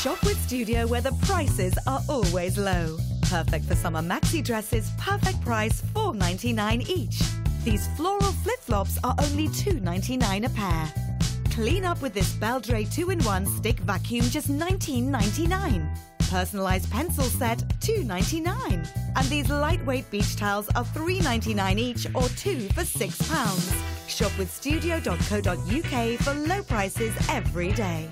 Shop with Studio, where the prices are always low. Perfect for summer maxi dresses, perfect price £4.99 each. These floral flip-flops are only £2.99 a pair. Clean up with this Beldray 2-in-1 stick vacuum, just £19.99. Personalised pencil set, £2.99. And these lightweight beach towels are £3.99 each, or 2 for £6. Shop with Studio.co.uk for low prices every day.